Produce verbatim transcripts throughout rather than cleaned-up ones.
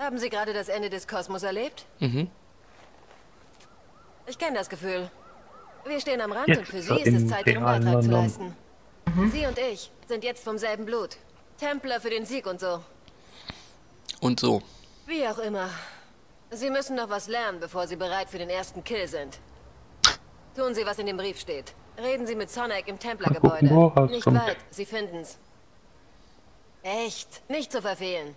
Haben Sie gerade das Ende des Kosmos erlebt? Mhm. Ich kenne das Gefühl. Wir stehen am Rand jetzt und für Sie ist es Zeit, Ihren Beitrag zu leisten. Mhm. Sie und ich sind jetzt vom selben Blut. Templer für den Sieg und so. Und so. Wie auch immer. Sie müssen noch was lernen, bevor Sie bereit für den ersten Kill sind. Tun Sie, was in dem Brief steht. Reden Sie mit Sonic im Templer-Gebäude. Nicht weit, Sie finden's. Echt, nicht zu verfehlen.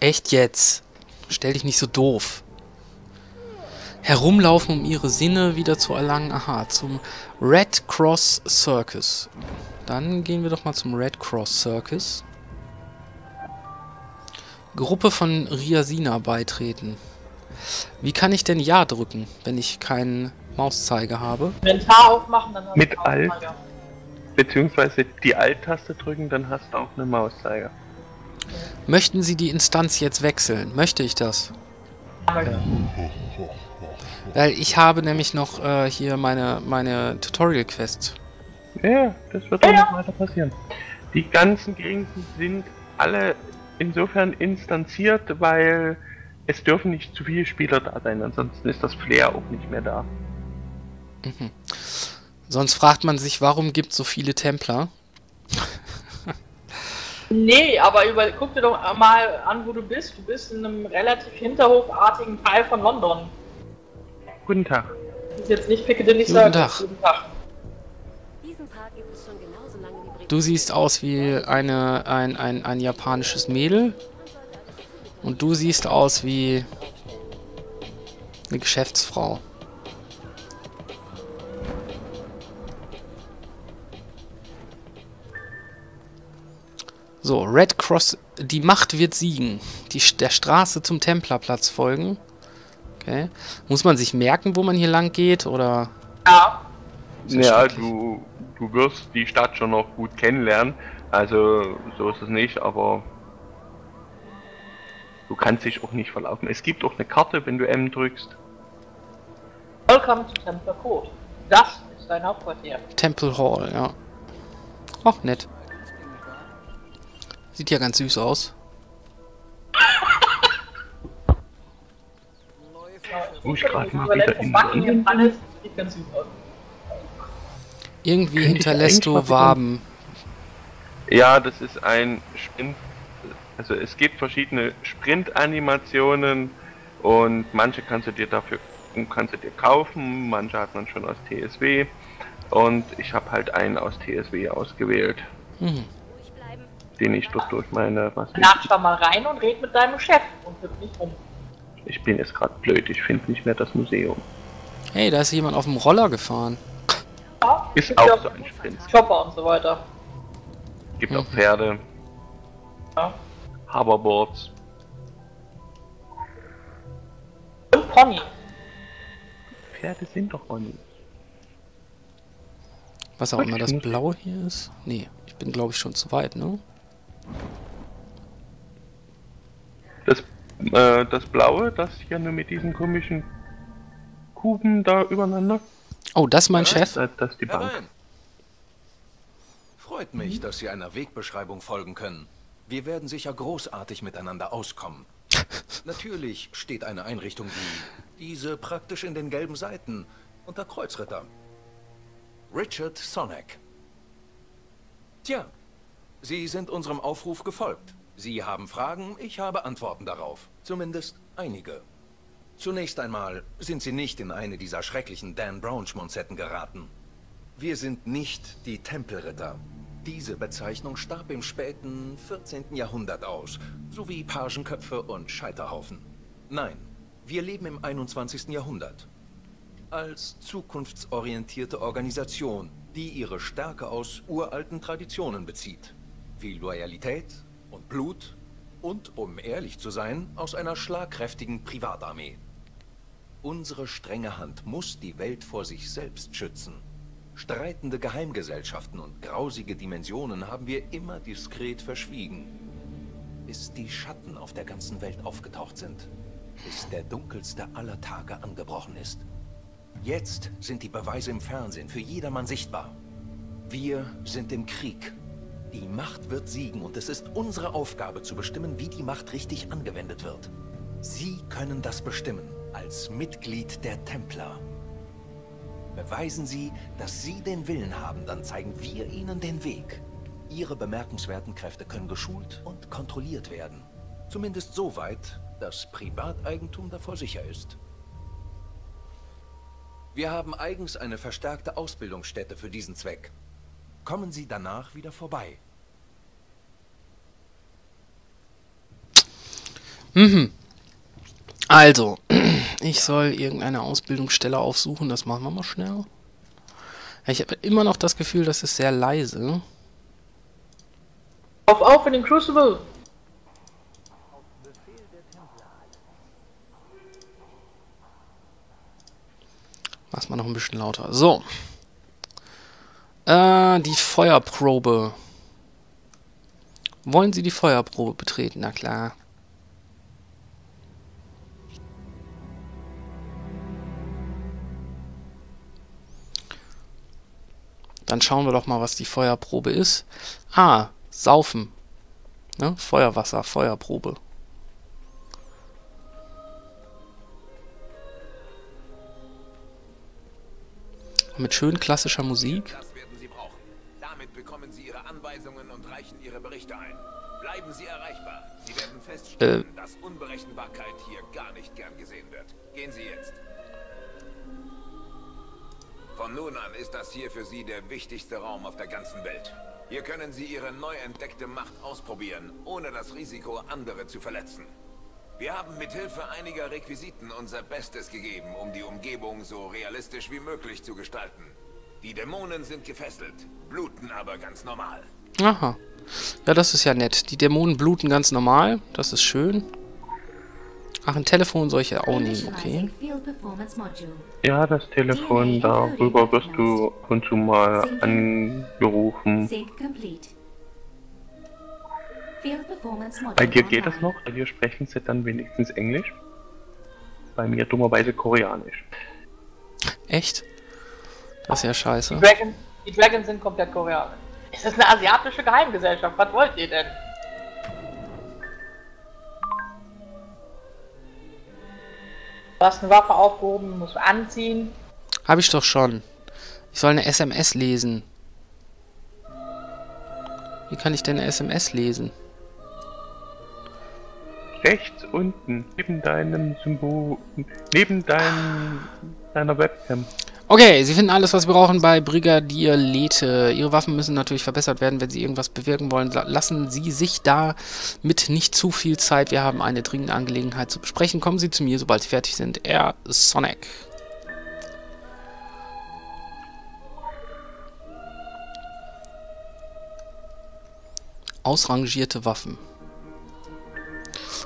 Echt jetzt? Stell dich nicht so doof. Herumlaufen, um ihre Sinne wieder zu erlangen. Aha, zum Red Cross Circus. Dann gehen wir doch mal zum Red Cross Circus. Gruppe von Riasina beitreten. Wie kann ich denn Ja drücken, wenn ich keinen Mauszeiger habe? Inventar aufmachen, dann hast Mit du Alt, beziehungsweise die Alt-Taste drücken, dann hast du auch eine Mauszeiger. Möchten Sie die Instanz jetzt wechseln? Möchte ich das? Ja. Weil ich habe nämlich noch äh, hier meine, meine Tutorial-Quest. Ja, das wird ja auch noch weiter passieren. Die ganzen Gegenden sind alle insofern instanziert, weil es dürfen nicht zu viele Spieler da sein, ansonsten ist das Flair auch nicht mehr da. Mhm. Sonst fragt man sich, warum gibt es so viele Templer? Nee, aber über, guck dir doch mal an, wo du bist. Du bist in einem relativ hinterhofartigen Teil von London. Guten Tag. Das ist jetzt nicht Piccadilly Circus. Guten Tag. Guten Tag. Du siehst aus wie eine, ein, ein, ein japanisches Mädel. Und du siehst aus wie eine Geschäftsfrau. So, Red Cross, die Macht wird siegen. Die, der Straße zum Templerplatz folgen. Okay. Muss man sich merken, wo man hier lang geht, oder? Ja. Ja, du, du wirst die Stadt schon noch gut kennenlernen. Also, so ist es nicht, aber du kannst dich auch nicht verlaufen. Es gibt auch eine Karte, wenn du M drückst. Welcome to Temple Court. Das ist dein Hauptquartier. Temple Hall, ja. Auch nett. Sieht ja ganz süß aus. Oh, ich gerade mal wieder in den alles sieht ganz süß aus. Irgendwie hinterlässt du Waben. Ja, das ist ein Spind. Also es gibt verschiedene Sprint-Animationen und manche kannst du dir dafür kannst du dir kaufen, manche hat man schon aus T S W und ich habe halt einen aus T S W ausgewählt, mhm. den ich durch, durch meine... Latsch da mal rein und red mit deinem Chef und hüpf nicht rum. Ich bin jetzt gerade blöd, ich finde nicht mehr das Museum. Hey, da ist jemand auf dem Roller gefahren. Ja, ist auch so ein Sprint. Chopper und so weiter. Gibt mhm. auch Pferde. Ja. Hoverboards. Und Pony. Pferde sind doch Pony. Was auch immer das Blaue hier ist? Nee, ich bin glaube ich schon zu weit, ne? Das, äh, das Blaue, das hier nur mit diesen komischen Kuben da übereinander. Oh, das ist mein Chef. Das, das ist die Bank. Herein. Freut mich, dass Sie einer Wegbeschreibung folgen können. Wir werden sicher großartig miteinander auskommen. Natürlich steht eine Einrichtung wie diese praktisch in den gelben Seiten unter Kreuzritter. Richard Sonic. Tja, Sie sind unserem Aufruf gefolgt. Sie haben Fragen, ich habe Antworten darauf. Zumindest einige. Zunächst einmal sind Sie nicht in eine dieser schrecklichen Dan Brown-Schmonzetten geraten. Wir sind nicht die Tempelritter. Diese Bezeichnung starb im späten vierzehnten Jahrhundert aus, sowie Pagenköpfe und Scheiterhaufen. Nein, wir leben im einundzwanzigsten Jahrhundert. Als zukunftsorientierte Organisation, die ihre Stärke aus uralten Traditionen bezieht. Wie Loyalität und Blut und, um ehrlich zu sein, aus einer schlagkräftigen Privatarmee. Unsere strenge Hand muss die Welt vor sich selbst schützen. Streitende Geheimgesellschaften und grausige Dimensionen haben wir immer diskret verschwiegen. Bis die Schatten auf der ganzen Welt aufgetaucht sind. Bis der dunkelste aller Tage angebrochen ist. Jetzt sind die Beweise im Fernsehen für jedermann sichtbar. Wir sind im Krieg. Die Macht wird siegen und es ist unsere Aufgabe zu bestimmen, wie die Macht richtig angewendet wird. Sie können das bestimmen, als Mitglied der Templer. Beweisen Sie, dass Sie den Willen haben, dann zeigen wir Ihnen den Weg. Ihre bemerkenswerten Kräfte können geschult und kontrolliert werden. Zumindest so weit, dass Privateigentum davor sicher ist. Wir haben eigens eine verstärkte Ausbildungsstätte für diesen Zweck. Kommen Sie danach wieder vorbei. Mhm. Also, ich soll irgendeine Ausbildungsstelle aufsuchen. Das machen wir mal schnell. Ich habe immer noch das Gefühl, das ist sehr leise. Auf, auf in den Crucible! Mach's mal noch ein bisschen lauter. So. Äh, die Feuerprobe. Wollen Sie die Feuerprobe betreten? Na klar. Dann schauen wir doch mal, was die Feuerprobe ist. Ah, saufen. Ne? Feuerwasser, Feuerprobe. Mit schön klassischer Musik. Das werden Sie brauchen. Damit bekommen Sie Ihre Anweisungen und reichen Ihre Berichte ein. Bleiben Sie erreichbar. Sie werden feststellen, äh. dass Unberechenbarkeit hier gar nicht gern gesehen wird. Gehen Sie jetzt. Von nun an ist das hier für Sie der wichtigste Raum auf der ganzen Welt. Hier können Sie Ihre neu entdeckte Macht ausprobieren, ohne das Risiko, andere zu verletzen. Wir haben mit Hilfe einiger Requisiten unser Bestes gegeben, um die Umgebung so realistisch wie möglich zu gestalten. Die Dämonen sind gefesselt, bluten aber ganz normal. Aha. Ja, das ist ja nett. Die Dämonen bluten ganz normal. Das ist schön. Ach, ein Telefon soll ich ja auch nehmen, okay. Ja, das Telefon, darüber wirst du ab und zu mal angerufen. Bei dir geht das noch? Bei dir sprechen sie dann wenigstens Englisch? Bei mir dummerweise Koreanisch. Echt? Das ist ja scheiße. Die Dragons, die Dragons sind komplett Koreanisch. Es ist eine asiatische Geheimgesellschaft, was wollt ihr denn? Du hast eine Waffe aufgehoben, musst anziehen. Hab ich doch schon. Ich soll eine S M S lesen. Wie kann ich denn eine S M S lesen? Rechts unten, neben deinem Symbol, neben deinem, deiner Webcam. Okay, Sie finden alles, was wir brauchen bei Brigadier Lethe. Ihre Waffen müssen natürlich verbessert werden, wenn Sie irgendwas bewirken wollen. Lassen Sie sich damit nicht zu viel Zeit. Wir haben eine dringende Angelegenheit zu besprechen. Kommen Sie zu mir, sobald Sie fertig sind. Er, Sonic. Ausrangierte Waffen.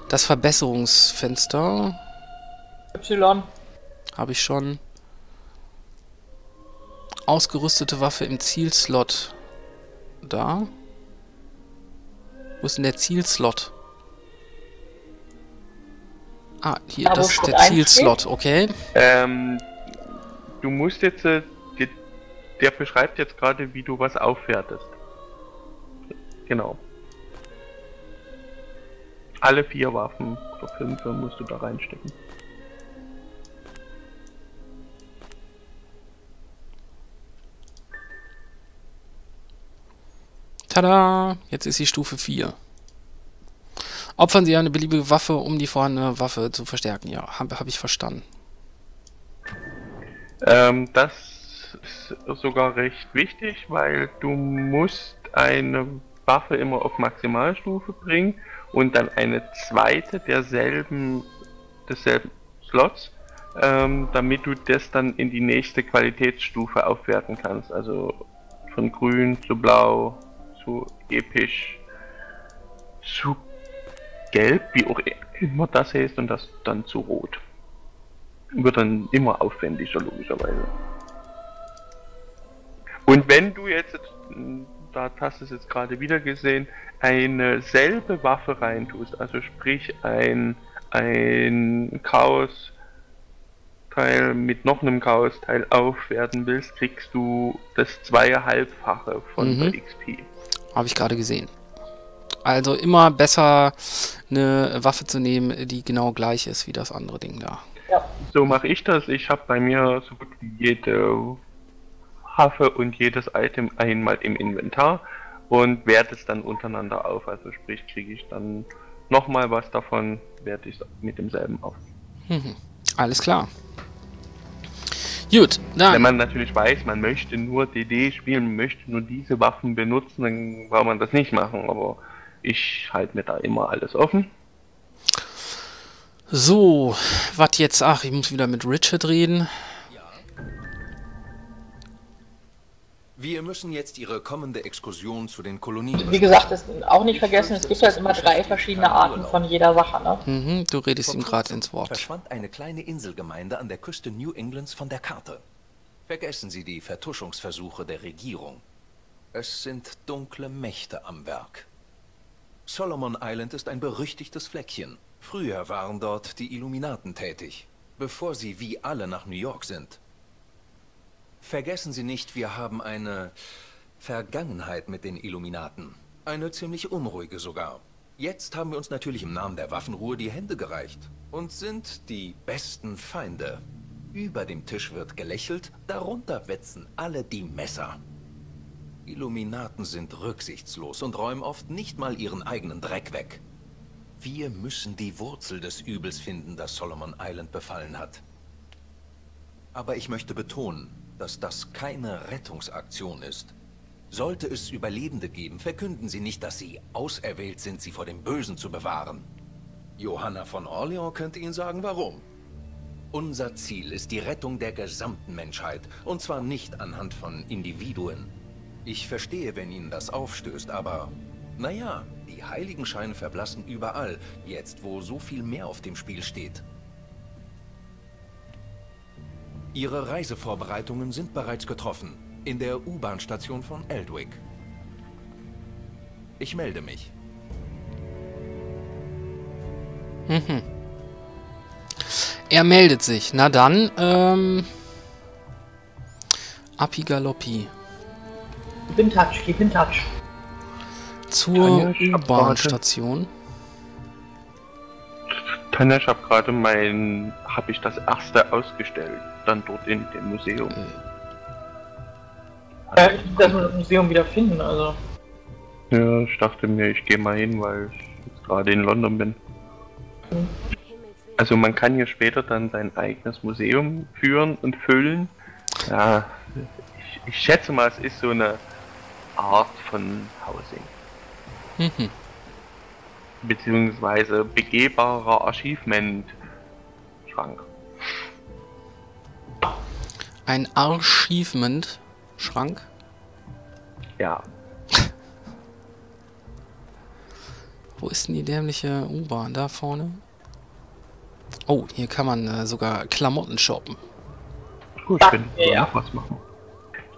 Das Verbesserungsfenster. Y. Habe ich schon. Ausgerüstete Waffe im Zielslot. Da. Wo ist denn der Zielslot? Ah, hier, da, das ist der Zielslot, okay. Ähm, du musst jetzt, äh, die, der beschreibt jetzt gerade, wie du was aufwertest. Genau. Alle vier Waffen oder fünf musst du da reinstecken. Tada! Jetzt ist die Stufe vier. Opfern Sie eine beliebige Waffe, um die vorhandene Waffe zu verstärken. Ja, habe hab ich verstanden. Ähm, das ist sogar recht wichtig, weil du musst eine Waffe immer auf Maximalstufe bringen und dann eine zweite derselben desselben Slots, ähm, damit du das dann in die nächste Qualitätsstufe aufwerten kannst. Also von grün zu blau zu episch zu gelb, wie auch immer das heißt, und das dann zu rot. Wird dann immer aufwendiger, logischerweise. Und wenn du jetzt, da hast du es jetzt gerade wieder gesehen, eine selbe Waffe rein tust, also sprich ein, ein Chaos-Teil mit noch einem Chaos-Teil aufwerten willst, kriegst du das zweieinhalbfache von mhm. der X P. Habe ich gerade gesehen. Also immer besser eine Waffe zu nehmen, die genau gleich ist wie das andere Ding da. Ja. So mache ich das. Ich habe bei mir so gut wie jede Waffe und jedes Item einmal im Inventar und werte es dann untereinander auf. Also sprich, kriege ich dann nochmal was davon, werte ich mit demselben auf. Mhm. Alles klar. Gut, dann. Wenn man natürlich weiß, man möchte nur D D spielen, möchte nur diese Waffen benutzen, dann kann man das nicht machen, aber ich halte mir da immer alles offen. So, was jetzt? Ach, ich muss wieder mit Richard reden. Ja. Wir müssen jetzt Ihre kommende Exkursion zu den Kolonien... Wie gesagt, das auch nicht vergessen, es gibt halt immer drei verschiedene Arten von jeder Sache, ne? Mhm, du redest ihm gerade ins Wort. Verschwand eine kleine Inselgemeinde an der Küste New Englands von der Karte. Vergessen Sie die Vertuschungsversuche der Regierung. Es sind dunkle Mächte am Werk. Solomon Island ist ein berüchtigtes Fleckchen. Früher waren dort die Illuminaten tätig, bevor sie wie alle nach New York sind. Vergessen Sie nicht, wir haben eine Vergangenheit mit den Illuminaten. Eine ziemlich unruhige sogar. Jetzt haben wir uns natürlich im Namen der Waffenruhe die Hände gereicht und sind die besten Feinde. Über dem Tisch wird gelächelt, darunter wetzen alle die Messer. Illuminaten sind rücksichtslos und räumen oft nicht mal ihren eigenen Dreck weg. Wir müssen die Wurzel des Übels finden, das Solomon Island befallen hat. Aber ich möchte betonen, dass das keine Rettungsaktion ist. Sollte es Überlebende geben, verkünden sie nicht, dass sie auserwählt sind, sie vor dem Bösen zu bewahren. Johanna von Orléans könnte Ihnen sagen, warum. Unser Ziel ist die Rettung der gesamten Menschheit, und zwar nicht anhand von Individuen. Ich verstehe, wenn Ihnen das aufstößt, aber... naja, die Heiligenscheine verblassen überall, jetzt wo so viel mehr auf dem Spiel steht. Ihre Reisevorbereitungen sind bereits getroffen, in der U-Bahn-Station von Ealdwic. Ich melde mich. Mhm. Er meldet sich. Na dann, ähm... Apigaloppi. Gib in Touch, gib in Touch. Zur U-Bahn-Station. Tanja, ich habe gerade mein... habe ich das erste ausgestellt, dann dort in dem Museum. Ja, ich muss das Museum wieder finden, also... Ja, ich dachte mir, ich gehe mal hin, weil ich jetzt gerade in London bin. Mhm. Also man kann hier später dann sein eigenes Museum führen und füllen. Ja, ich, ich schätze mal, es ist so eine Art von Housing. Mhm. Beziehungsweise begehbarer Archivment-Schrank. Ein Archivment-Schrank? Ja. Wo ist denn die dämliche U-Bahn? Da vorne? Oh, hier kann man äh, sogar Klamotten shoppen. Gut, ich bin ja, ja. Was machen.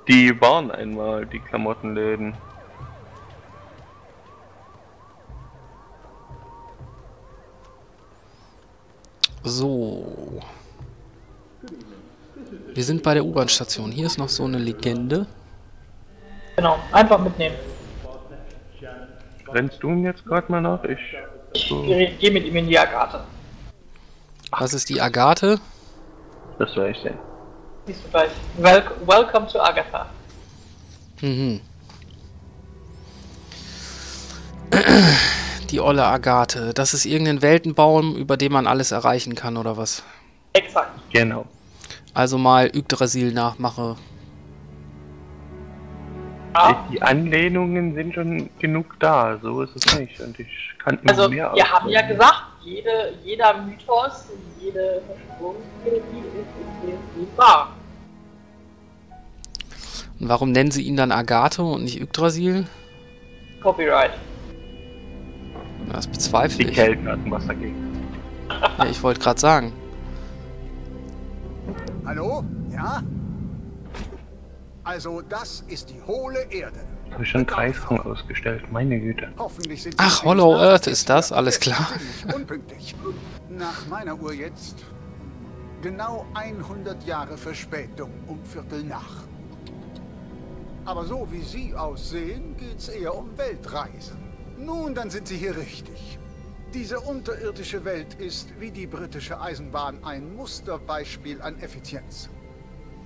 Die waren einmal, die Klamottenläden. So. Wir sind bei der U-Bahn-Station. Hier ist noch so eine Legende. Genau, einfach mitnehmen. Rennst du ihm jetzt gerade mal nach? Ich, so. ich gehe mit ihm in die Agartha. Was ist die Agartha? Das soll ich sehen. Siehst du gleich. Wel Welcome to Agartha. Mhm. Die olle Agartha. Das ist irgendein Weltenbaum, über den man alles erreichen kann, oder was? Exakt. Genau. Also mal Yggdrasil nachmache. Ja. Die Anlehnungen sind schon genug da, so ist es nicht. Und ich kann also, mehr Also, wir auswählen. Haben ja gesagt, jede, jeder Mythos, jede Verschwörungstheorie ist, ist wahr. Und warum nennen sie ihn dann Agartha und nicht Yggdrasil? Copyright. Das bezweifle ich. Die Kelten hatten was dagegen. Ja, ich wollte gerade sagen. Hallo? Ja? Also, das ist die hohle Erde. Habe ich schon Kreisfang ausgestellt, meine Güte. Hoffentlich sind Ach, Hollow Earth ist das, alles klar. Unpünktlich. Nach meiner Uhr jetzt. Genau hundert Jahre Verspätung um Viertel nach. Aber so wie Sie aussehen, geht's eher um Weltreisen. Nun, dann sind Sie hier richtig. Diese unterirdische Welt ist, wie die britische Eisenbahn, ein Musterbeispiel an Effizienz.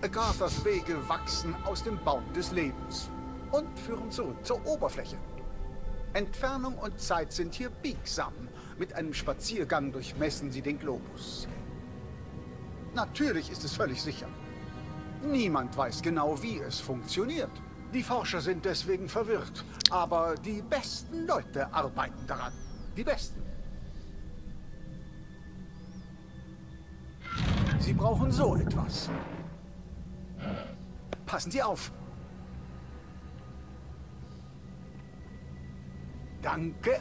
Agarthas Wege wachsen aus dem Baum des Lebens und führen zurück zur Oberfläche. Entfernung und Zeit sind hier biegsam. Mit einem Spaziergang durchmessen Sie den Globus. Natürlich ist es völlig sicher. Niemand weiß genau, wie es funktioniert. Die Forscher sind deswegen verwirrt, aber die besten Leute arbeiten daran. Die besten. Sie brauchen so etwas. Passen Sie auf. Danke.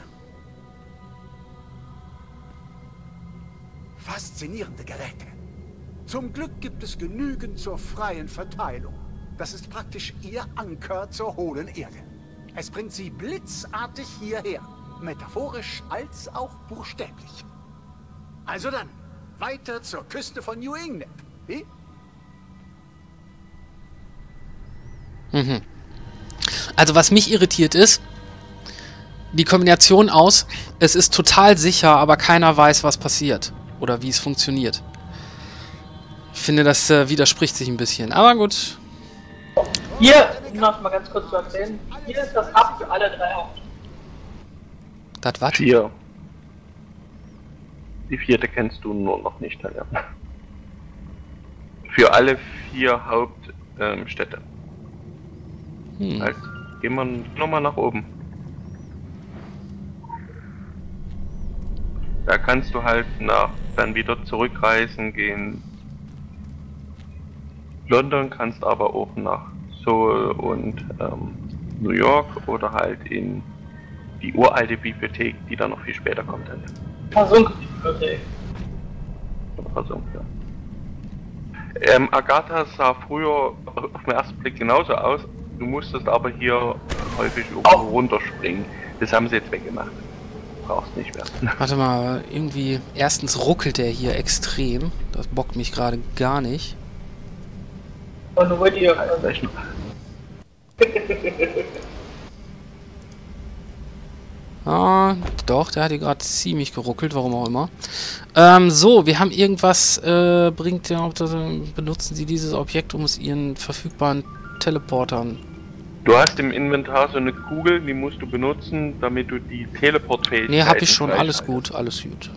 Faszinierende Geräte. Zum Glück gibt es genügend zur freien Verteilung. Das ist praktisch Ihr Anker zur hohlen Erde. Es bringt Sie blitzartig hierher. Metaphorisch als auch buchstäblich. Also dann, weiter zur Küste von New England. Wie? Mhm. Also was mich irritiert ist, die Kombination aus, es ist total sicher, aber keiner weiß, was passiert. Oder wie es funktioniert. Ich finde, das äh, widerspricht sich ein bisschen. Aber gut. Hier, um das mal ganz kurz zu erzählen, hier ist das Ab für alle drei Augen. Das war vier. Die vierte kennst du nur noch nicht, Tanja. Für alle vier Hauptstädte. Ähm, hm. Also, gehen wir nochmal nach oben. Da kannst du halt nach, dann wieder zurückreisen gehen. London kannst aber auch nach Seoul und ähm, New York oder halt in die uralte Bibliothek, die dann noch viel später kommt. Versunkene Bibliothek. Versunken, ja. Ähm, Agartha sah früher auf den ersten Blick genauso aus, du musstest aber hier häufig irgendwo runterspringen. Das haben sie jetzt weggemacht. Brauchst nicht mehr. Warte mal, irgendwie, erstens ruckelt der hier extrem. Das bockt mich gerade gar nicht. Und wo wollt ihr? Ah, doch, der hat hier gerade ziemlich geruckelt, warum auch immer. Ähm, so, wir haben irgendwas, äh, bringt der, benutzen Sie dieses Objekt, um es Ihren verfügbaren Teleportern. Du hast im Inventar so eine Kugel, die musst du benutzen, damit du die Teleportfähigkeit... Nee, hab ich schon, alles gut, alles gut.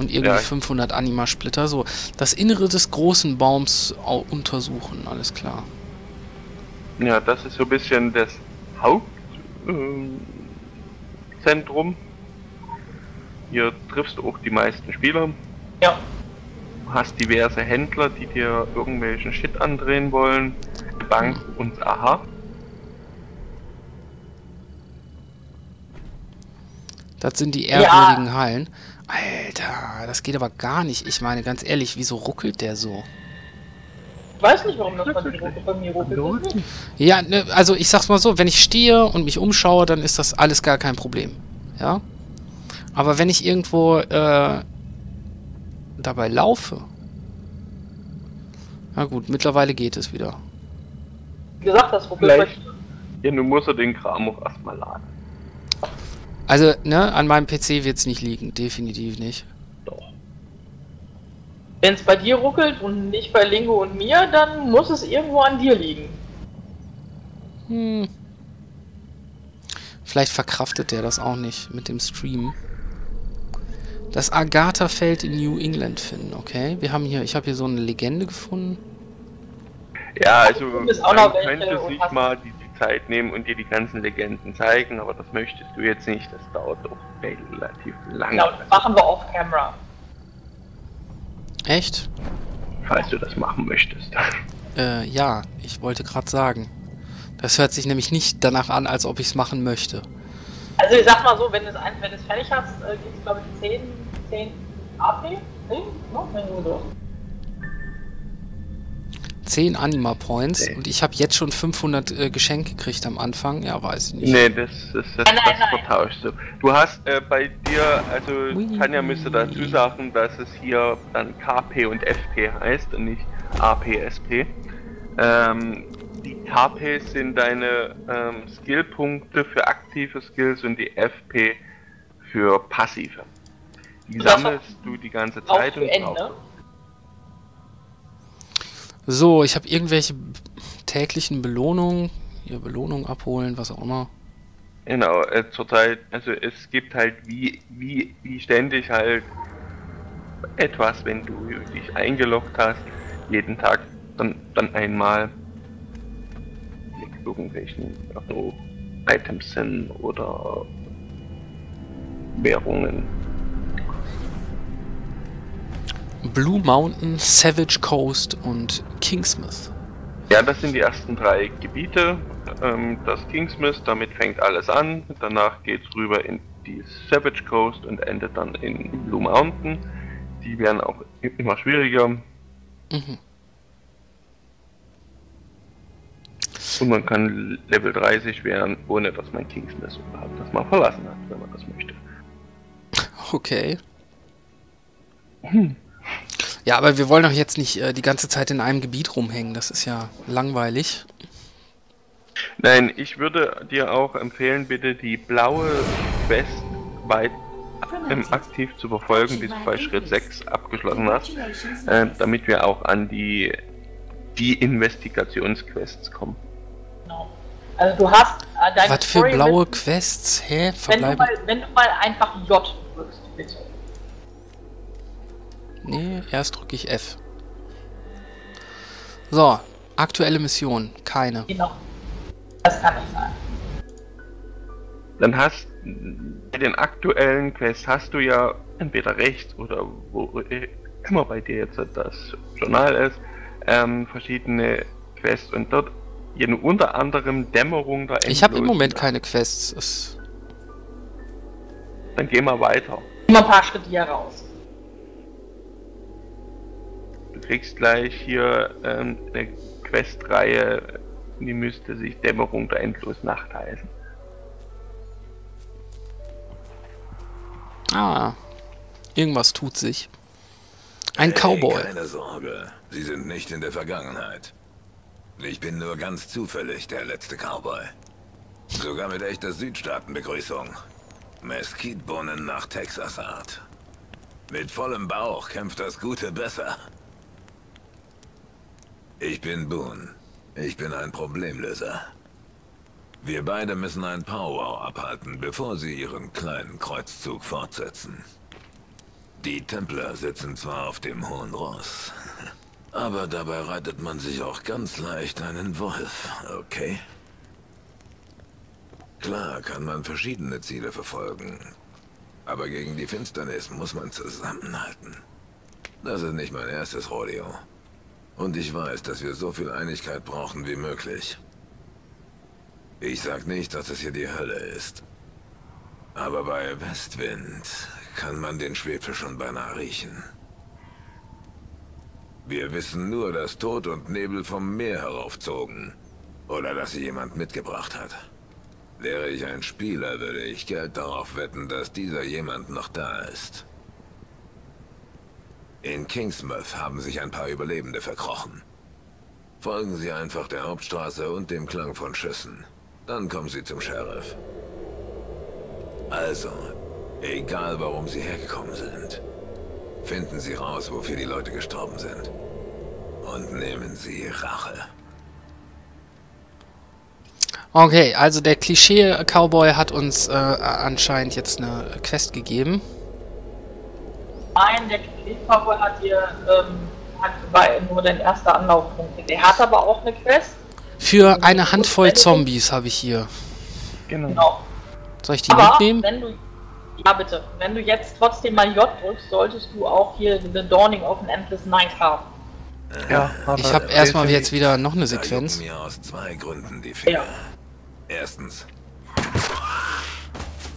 Und irgendwie ja. fünfhundert Anima-Splitter. So, das Innere des großen Baums untersuchen, alles klar. Ja, das ist so ein bisschen das Hauptzentrum. Hier triffst du auch die meisten Spieler. Ja. Hast diverse Händler, die dir irgendwelchen Shit andrehen wollen. Bank und aha. Das sind die ehrwürdigen ja. Hallen. Alter, das geht aber gar nicht. Ich meine, ganz ehrlich, wieso ruckelt der so? Ich weiß nicht, warum das bei mir ruckelt. Ja, ne, also ich sag's mal so, wenn ich stehe und mich umschaue, dann ist das alles gar kein Problem. Ja? Aber wenn ich irgendwo äh, dabei laufe... Na gut, mittlerweile geht es wieder. Wie gesagt, das ruckelt euch. Ja, nun muss er den Kram auch erstmal laden. Also, ne, an meinem P C wird's nicht liegen, definitiv nicht. Doch. Wenn's bei dir ruckelt und nicht bei Lingo und mir, dann muss es irgendwo an dir liegen. Hm. Vielleicht verkraftet der das auch nicht mit dem Stream. Das Agartha-Feld in New England finden, okay? Wir haben hier, ich habe hier so eine Legende gefunden. Ja, also man könnte sich mal die Zeit nehmen und dir die ganzen Legenden zeigen, aber das möchtest du jetzt nicht, das dauert doch relativ lange. Genau, das machen wir off camera. Echt? Falls du das machen möchtest. Äh, ja, ich wollte gerade sagen. Das hört sich nämlich nicht danach an, als ob ich es machen möchte. Also ich sag mal so, wenn du es wenn es fertig hast, äh, gibt es glaube ich zehn, zehn A P, ne? No, wenn du so. zehn Anima Points nee. Und ich habe jetzt schon fünfhundert äh, Geschenke gekriegt am Anfang. Ja, weiß ich nicht. Nee, das ist das, nein, das nein, vertauschst du. Du hast äh, bei dir, also Ui. Tanja müsste dazu sagen, dass es hier dann K P und F P heißt und nicht A P S P. Ähm, die K P sind deine ähm, Skillpunkte für aktive Skills und die F P für passive. Die sammelst du die ganze Zeit und auch. So, ich habe irgendwelche täglichen Belohnungen, hier Belohnung abholen, was auch immer. Genau, äh, zurzeit, also es gibt halt wie, wie, wie ständig halt etwas, wenn du dich eingeloggt hast, jeden Tag dann, dann einmal mit irgendwelchen also, Items hin oder Währungen. Blue Mountain, Savage Coast und Kingsmouth. Ja, das sind die ersten drei Gebiete. Ähm, das Kingsmouth, damit fängt alles an. Danach geht's rüber in die Savage Coast und endet dann in Blue Mountain. Die werden auch immer schwieriger. Mhm. Und man kann Level dreißig werden, ohne dass man Kingsmouth überhaupt das mal verlassen hat, wenn man das möchte. Okay. Hm. Ja, aber wir wollen doch jetzt nicht äh, die ganze Zeit in einem Gebiet rumhängen, das ist ja langweilig. Nein, ich würde dir auch empfehlen, bitte die blaue Quest weit ähm, aktiv zu verfolgen, bis du bei Schritt sechs abgeschlossen hast, äh, damit wir auch an die, die Investigationsquests kommen. Genau. Also du hast äh, deine Was für Story blaue mit, Quests? Hä? Verbleiben? Wenn du mal, wenn du mal einfach J drückst, bitte. Nee, erst drücke ich F. So, aktuelle Mission, keine. Genau. Das kann nicht sein. Dann hast bei den aktuellen Quests hast du ja entweder rechts oder wo immer bei dir jetzt das Journal ist, ähm, verschiedene Quests und dort unter anderem Dämmerung der Endlosen. Ich habe im Moment keine Quests. Es Dann geh mal weiter. Geh mal ein paar Schritte hier raus. Du kriegst gleich hier ähm, eine Questreihe, die müsste sich Dämmerung der endlosen Nacht heißen. Ah, irgendwas tut sich. Ein hey, Cowboy. Keine Sorge, Sie sind nicht in der Vergangenheit. Ich bin nur ganz zufällig der letzte Cowboy. Sogar mit echter Südstaatenbegrüßung. Meskitbohnen nach Texas Art. Mit vollem Bauch kämpft das Gute besser. Ich bin Boone. Ich bin ein Problemlöser. Wir beide müssen ein Powwow abhalten, bevor sie ihren kleinen Kreuzzug fortsetzen. Die Templer sitzen zwar auf dem hohen Ross, aber dabei reitet man sich auch ganz leicht einen Wolf, okay? Klar kann man verschiedene Ziele verfolgen, aber gegen die Finsternis muss man zusammenhalten. Das ist nicht mein erstes Rodeo. Und ich weiß, dass wir so viel Einigkeit brauchen wie möglich. Ich sag nicht, dass es hier die Hölle ist. Aber bei Westwind kann man den Schwefel schon beinahe riechen. Wir wissen nur, dass Tod und Nebel vom Meer heraufzogen. Oder dass sie jemand mitgebracht hat. Wäre ich ein Spieler, würde ich Geld darauf wetten, dass dieser jemand noch da ist. In Kingsmouth haben sich ein paar Überlebende verkrochen. Folgen Sie einfach der Hauptstraße und dem Klang von Schüssen. Dann kommen Sie zum Sheriff. Also, egal warum Sie hergekommen sind, finden Sie raus, wofür die Leute gestorben sind. Und nehmen Sie Rache. Okay, also der Klischee-Cowboy hat uns äh, anscheinend jetzt eine Quest gegeben. Nein, der Klischee-Cowboy hat hier ähm, hat bei, nur den ersten Anlaufpunkt. Der hat aber auch eine Quest. Für eine Handvoll Zombies habe ich hier. Genau. Soll ich die aber mitnehmen? Wenn du, ja, bitte. Wenn du jetzt trotzdem mal J drückst, solltest du auch hier The Dawning of an Endless Night haben. Ja, ich habe erstmal jetzt wieder noch eine Sequenz. Mir aus zwei Gründen die Finger. Ja. Erstens.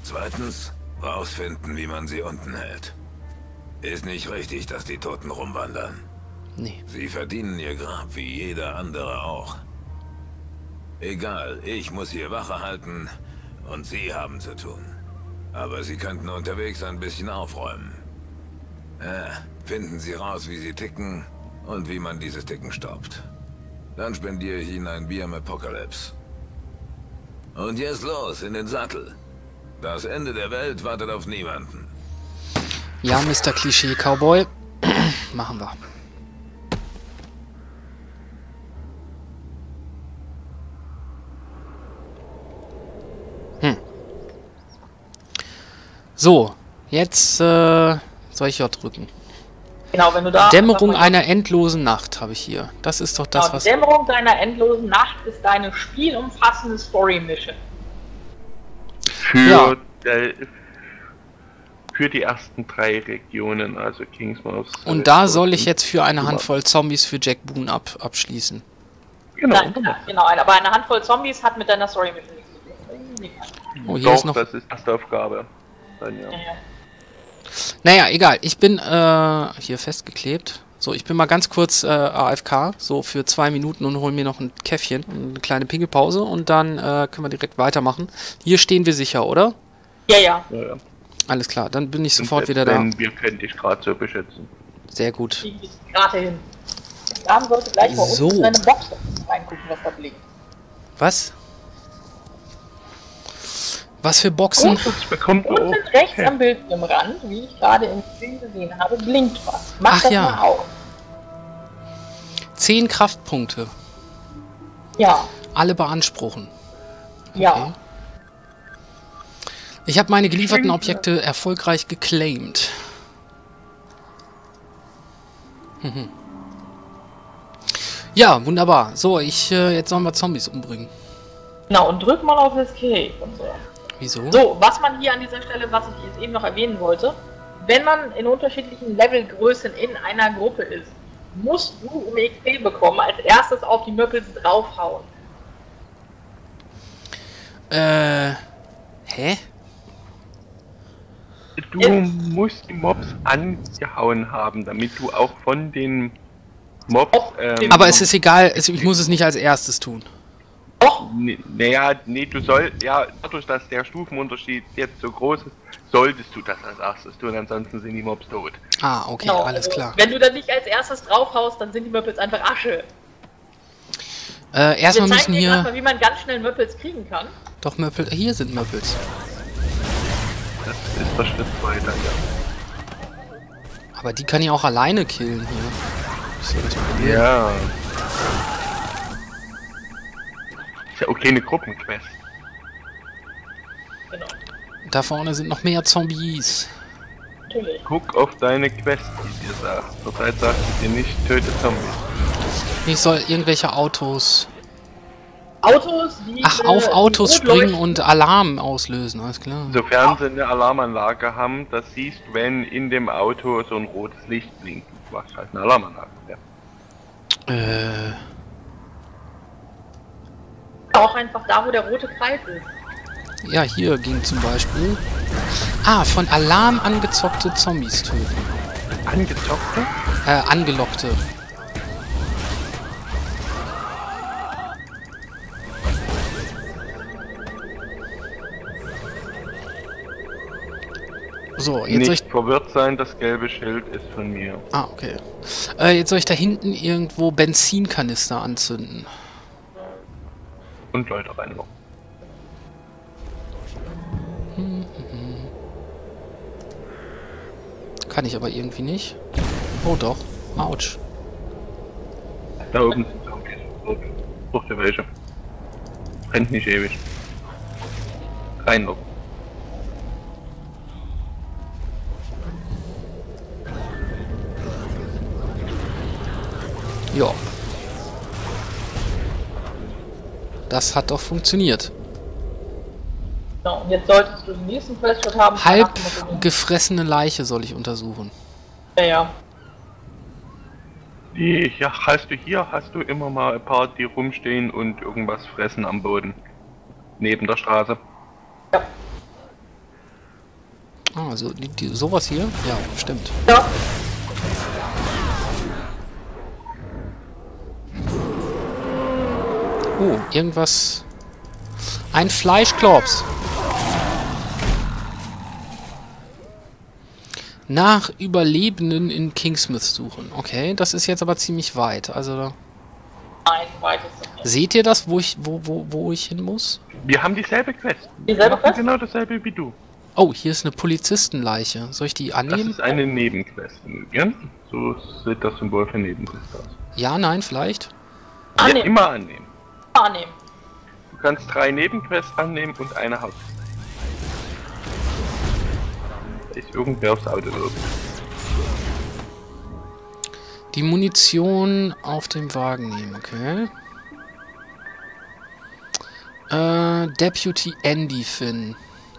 Zweitens, rausfinden, wie man sie unten hält. Ist nicht richtig, dass die Toten rumwandern. Nee. Sie verdienen ihr Grab wie jeder andere auch. Egal, ich muss hier Wache halten und Sie haben zu tun. Aber Sie könnten unterwegs ein bisschen aufräumen. Ja, finden Sie raus, wie Sie ticken und wie man dieses Ticken stoppt. Dann spendiere ich Ihnen ein Bier im Apocalypse. Und jetzt los, in den Sattel. Das Ende der Welt wartet auf niemanden. Ja, Mister Klischee-Cowboy. Machen wir. Hm. So, jetzt äh, soll ich hier drücken. Genau, wenn du da Dämmerung einer endlosen Nacht habe ich hier. Das ist doch das, genau, was... Dämmerung deiner endlosen Nacht ist deine spielumfassende Story-Mission. Für, ja. äh, für die ersten drei Regionen, also Kingsmouth. Und da soll ich jetzt für eine Handvoll Zombies für Jack Boone ab, abschließen. Genau. Nein, genau, genau, aber eine Handvoll Zombies hat mit deiner Story-Mission nichts zu tun. Oh, hier Doch, ist noch... das ist erste Aufgabe. Dann, ja. Ja, ja. Naja, egal. Ich bin äh, hier festgeklebt. So, ich bin mal ganz kurz äh, A F K, so für zwei Minuten und hole mir noch ein Käffchen, eine kleine Pinkelpause und dann äh, können wir direkt weitermachen. Hier stehen wir sicher, oder? Ja, ja. ja, ja. Alles klar, dann bin ich sofort und, wieder da. Wir können dich gerade so beschützen. Sehr gut. Ich gerade hin. Dann sollte gleich mal so. Unten in eine Box reingucken, was da blinkt. Was? Was für Boxen? Unten rechts am Bildschirmrand, wie ich gerade im Film gesehen habe, blinkt was. Mach Ach das ja. mal auf. Zehn Kraftpunkte. Ja. Alle beanspruchen. Okay. Ja. Ich habe meine gelieferten Objekte erfolgreich geclaimed. Mhm. Ja, wunderbar. So, ich äh, jetzt sollen wir Zombies umbringen. Na, und drück mal auf das Cave und so. Wieso? So, was man hier an dieser Stelle, was ich jetzt eben noch erwähnen wollte, wenn man in unterschiedlichen Levelgrößen in einer Gruppe ist, musst du, um X P bekommen, als erstes auf die Möppels draufhauen. Äh, hä? Du jetzt. musst die Mobs angehauen haben, damit du auch von den Mobs... Ähm, Aber es ist egal, ich muss es nicht als erstes tun. Oh. Naja, nee, du sollst, ja, dadurch, dass der Stufenunterschied jetzt so groß ist, solltest du das als erstes tun, ansonsten sind die Mobs tot. Ah, okay, genau. Alles klar. Wenn du dann nicht als erstes draufhaust, dann sind die Möppels einfach Asche. Äh, erstmal müssen hier... Wir zeigen dir mal, wie man ganz schnell Möppels kriegen kann. Doch, Möppel, hier sind Möppels. Das ist der Schritt weiter, ja. Aber die kann ich auch alleine killen hier. Ja. Okay, eine Gruppenquest. Genau. Da vorne sind noch mehr Zombies. Natürlich. Guck auf deine Quest, die dir sagt. Zurzeit sagt sie dir nicht, töte Zombies. Ich soll irgendwelche Autos... Autos, die... Ach, auf Autos springen und Alarm auslösen, alles klar. Sofern sie eine Alarmanlage haben, das siehst, wenn in dem Auto so ein rotes Licht blinkt. Du machst halt eine Alarmanlage, ja. Äh... Auch einfach da, wo der rote Kreis ist. Ja, hier ging zum Beispiel... Ah, von Alarm angezockte Zombies töten. Angezockte? Äh, angelockte. So, jetzt soll ich... Nicht verwirrt sein, das gelbe Schild ist von mir. Ah, okay. Äh, jetzt soll ich da hinten irgendwo Benzinkanister anzünden. Und Leute reinlocken. Hm, hm, hm. Kann ich aber irgendwie nicht. Oh doch. Autsch. Da oben sind Zombies. Such dir welche. Brennt nicht ewig. Reinlocken. Ja. Das hat doch funktioniert. So, und jetzt solltest du den nächsten Questschritt haben. Halb gefressene Leiche soll ich untersuchen. Ja, ja. Die, ja, hast du hier, hast du immer mal ein paar, die rumstehen und irgendwas fressen am Boden. Neben der Straße. Ja. Ah, so, die, die, sowas hier? Ja, stimmt. Ja. Oh, irgendwas... Ein Fleischklops! Nach Überlebenden in Kingsmouth suchen. Okay, das ist jetzt aber ziemlich weit. Also da... Nein, weit ist okay. Seht ihr das, wo ich, wo, wo, wo ich hin muss? Wir haben dieselbe Quest. Dieselbe Quest? Genau dasselbe wie du. Oh, hier ist eine Polizistenleiche. Soll ich die annehmen? Das ist eine Nebenquest im Übrigen. So sieht das Symbol für Nebenquest aus. Ja, nein, vielleicht. Annehmen. Ja, immer annehmen. Annehmen. Du kannst drei Nebenquests annehmen und eine Hauptquest. Da ist irgendwer aufs Auto los. Die Munition auf dem Wagen nehmen, okay. Äh, Deputy Andy Finn.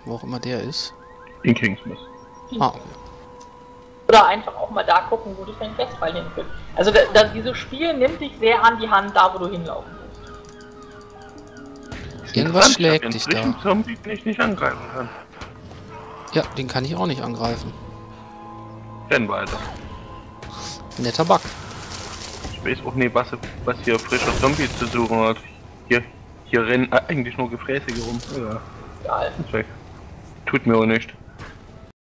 Wo auch immer der ist. In Kingsmouth. Ah, okay. Oder einfach auch mal da gucken, wo du für einen Questfall hinführst. Also da, da, dieses Spiel nimmt dich sehr an die Hand, da wo du hinlaufen musst. Irgendwas schlägt dich da. Ich habe einen Zombie, den ich nicht angreifen kann. Ja, den kann ich auch nicht angreifen. Dann weiter. Netter Bug. Ich weiß auch nicht, was, was hier frischer Zombie zu suchen hat. Hier, hier rennen eigentlich nur Gefräßige rum. Ja. Geil. Tut mir auch nicht.